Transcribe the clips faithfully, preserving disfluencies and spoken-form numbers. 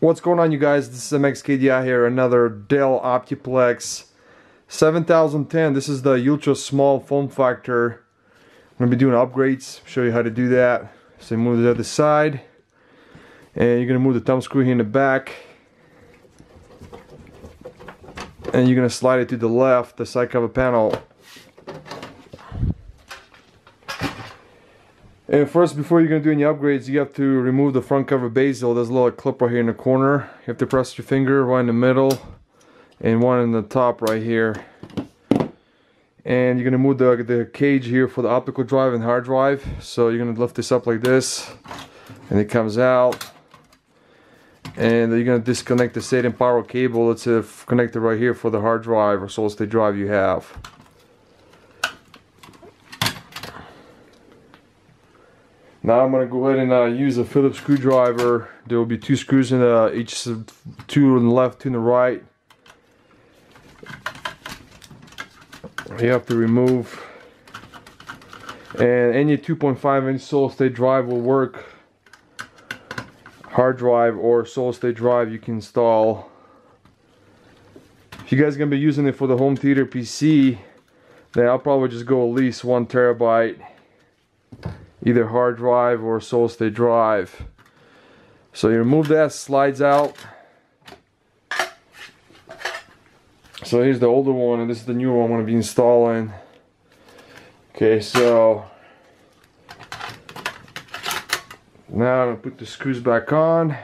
What's going on, you guys? This is M X K D I here, another Dell OptiPlex seven thousand ten. This is the ultra small form factor. I'm going to be doing upgrades, show you how to do that. So you move to the other side, and you're going to move the thumb screw here in the back, and you're going to slide it to the left, the side cover panel. And first, before you're going to do any upgrades, you have to remove the front cover bezel. There's a little clip right here in the corner. You have to press your finger right in the middle and one in the top right here. And you're going to move the, the cage here for the optical drive and hard drive. So you're going to lift this up like this, and it comes out. And you're going to disconnect the SATA and power cable that's connected right here for the hard drive or solid state drive you have. Now I'm going to go ahead and uh, use a Phillips screwdriver. There will be two screws in the, each, two on the left, two on the right. You have to remove. And any two point five inch solid state drive will work. Hard drive or solid state drive you can install. If you guys are going to be using it for the home theater P C, then I'll probably just go at least one terabyte. Either hard drive or solid state drive. So you remove that, slides out. So here's the older one, and this is the new one I'm going to be installing. Okay, so now I'm going to put the screws back on.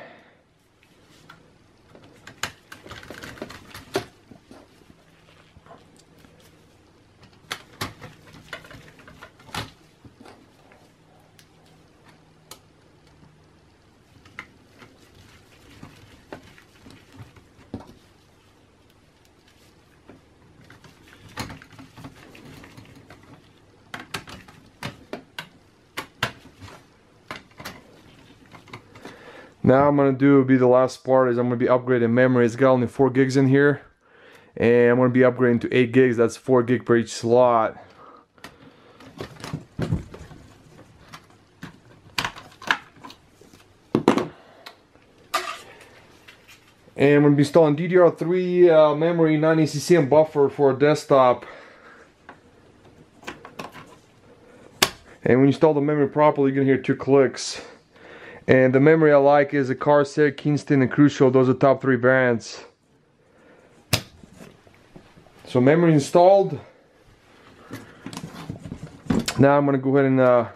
Now I'm going to do be the last part is I'm going to be upgrading memory. It's got only four gigs in here, and I'm going to be upgrading to eight gigs. That's four gig per each slot. And I'm going to be installing D D R three uh, memory, nine A C C, and buffer for a desktop. And when you install the memory properly, you're going to hear two clicks. And the memory I like is a Corsair, Kingston, and Crucial. Those are the top three brands. So memory installed. Now I'm going to go ahead and uh,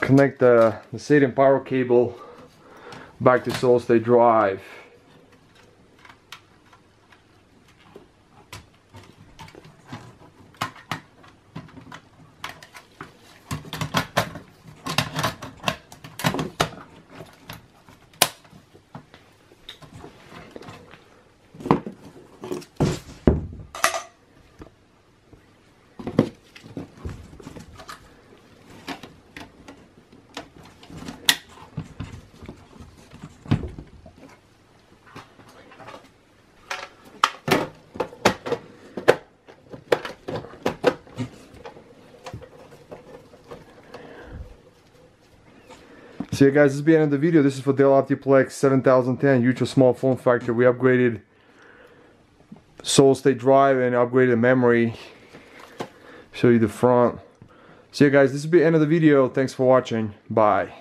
connect the, the SATA and power cable back to solid state drive. So yeah, guys, this is the end of the video. This is for Dell OptiPlex seven thousand ten, ultra small form factor. We upgraded solid state drive and upgraded memory. Show you the front. So yeah, guys, this is the end of the video. Thanks for watching. Bye.